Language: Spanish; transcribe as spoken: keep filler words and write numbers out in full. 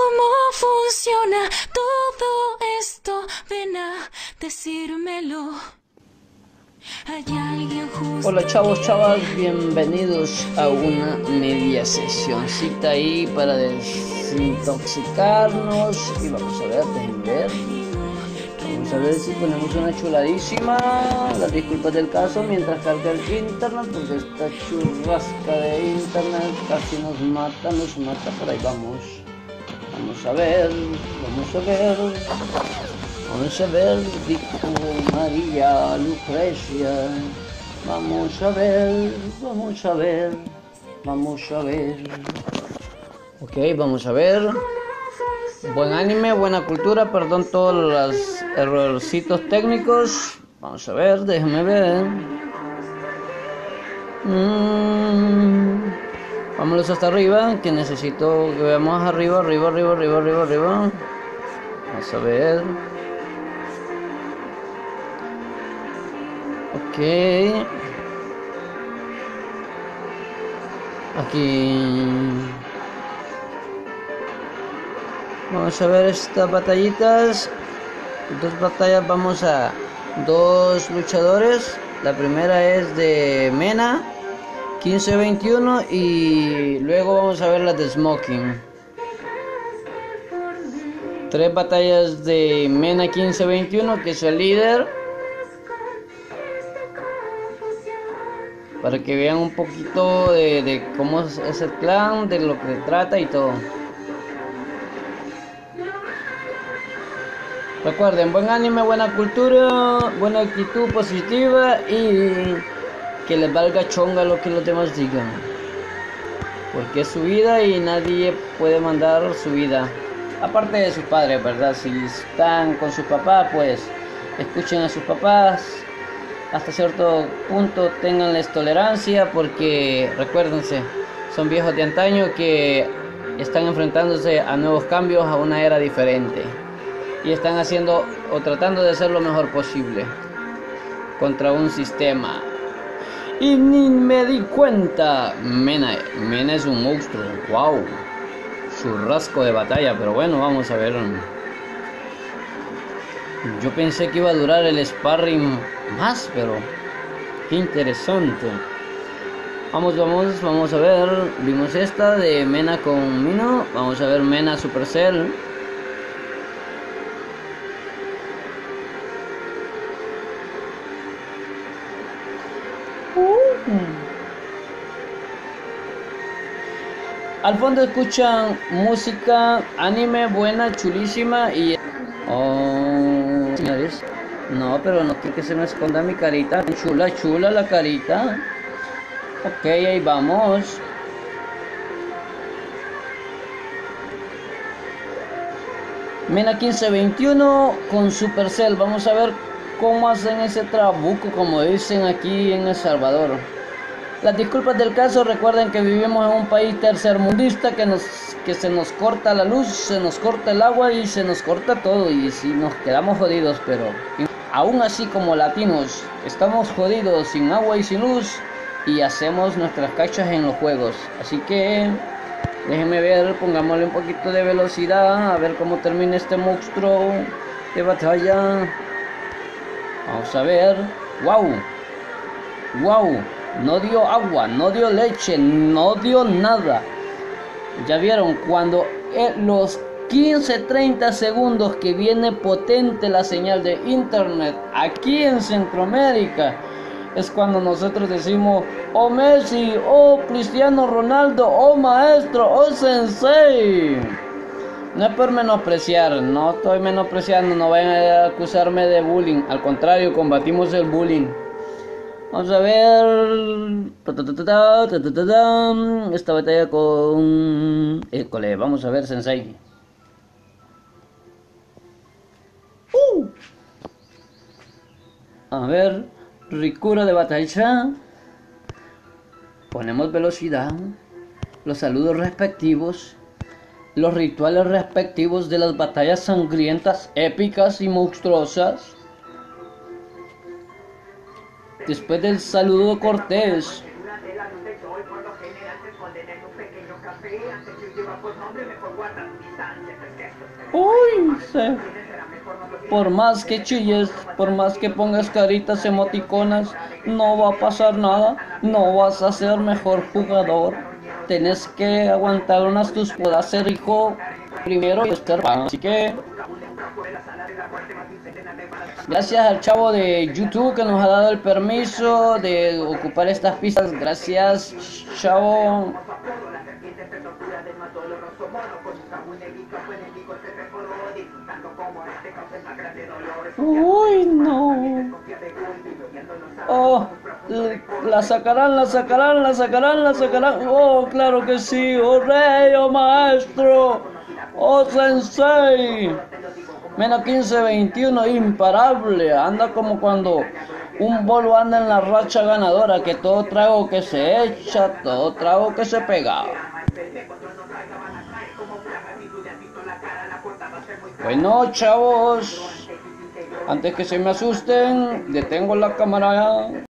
cómo funciona todo esto, ven a decírmelo. Hola chavos, chavas, bienvenidos a una media sesioncita ahí para desintoxicarnos. Y vamos a ver, déjenme ver. Vamos a ver si ponemos una chuladísima. Las disculpas del caso mientras carga el internet, porque esta churrasca de internet casi nos mata, nos mata, por ahí vamos. Vamos a ver, vamos a ver. Vamos a ver, Víctor, María, Lucrecia. Vamos a ver, vamos a ver, vamos a ver. Ok, vamos a ver. Buen anime, buena cultura, perdón todos los errorcitos técnicos. Vamos a ver, déjenme ver. Mm, vámonos hasta arriba, que necesito que veamos arriba, arriba, arriba, arriba, arriba, arriba. Vamos a ver. Ok, aquí vamos a ver estas batallitas. Dos batallas, vamos a dos luchadores. La primera es de Mena quince veintiuno y luego vamos a ver las de Smoking. Tres batallas de Mena quince veintiuno, que es el líder, para que vean un poquito de, de cómo es el clan, de lo que trata y todo. Recuerden, buen anime, buena cultura, buena actitud positiva y que les valga chonga lo que los demás digan, porque es su vida y nadie puede mandar su vida, aparte de sus padres, ¿verdad? Si están con sus papás, pues escuchen a sus papás. Hasta cierto punto tenganles tolerancia, porque recuérdense, son viejos de antaño que están enfrentándose a nuevos cambios, a una era diferente, y están haciendo o tratando de hacer lo mejor posible contra un sistema. Y ni me di cuenta. Mena, Mena es un monstruo, wow, su rasgo de batalla, pero bueno, vamos a ver. Yo pensé que iba a durar el sparring más, pero qué interesante. Vamos, vamos, vamos a ver. Vimos esta de Mena con Mino. Vamos a ver Mena Supercell. Al fondo escuchan música, anime, buena, chulísima y... Oh, señores, no, pero no quiero que se me esconda mi carita. Chula, chula la carita. Ok, ahí vamos. Mena quince veintiuno con Supercell. Vamos a ver cómo hacen ese trabuco, como dicen aquí en El Salvador. Las disculpas del caso, recuerden que vivimos en un país tercermundista que, nos, que se nos corta la luz, se nos corta el agua y se nos corta todo, y si nos quedamos jodidos, pero aún así como latinos estamos jodidos sin agua y sin luz y hacemos nuestras cachas en los juegos. Así que déjenme ver, pongámosle un poquito de velocidad a ver cómo termina este monstruo de batalla. Vamos a ver, wow, wow. No dio agua, no dio leche, no dio nada. Ya vieron, cuando en los quince treinta segundos que viene potente la señal de internet aquí en Centroamérica, es cuando nosotros decimos: oh Messi, oh Cristiano Ronaldo, oh maestro, oh sensei. No es por menospreciar, no estoy menospreciando, no vayan a acusarme de bullying. Al contrario, combatimos el bullying. Vamos a ver esta batalla con... École, vamos a ver, Sensei. Uh. A ver, Ricura de batalla. Ponemos velocidad. Los saludos respectivos. Los rituales respectivos de las batallas sangrientas, épicas y monstruosas. Después del saludo cortés, Uy, se... Por más que chilles, por más que pongas caritas emoticonas, no va a pasar nada, no vas a ser mejor jugador. Tenés que aguantar unas tus podas, ser hijo primero y estar pan. Así que gracias al chavo de YouTube que nos ha dado el permiso de ocupar estas pistas. Gracias, chavo. Uy, no. Oh, la sacarán, la sacarán, la sacarán, la sacarán. Oh, claro que sí. Oh, rey, oh, maestro. Oh, sensei. Menos quince, veintiuno, imparable. Anda como cuando un bolo anda en la racha ganadora, que todo trago que se echa, todo trago que se pega. Bueno, chavos, antes que se me asusten, detengo la cámara.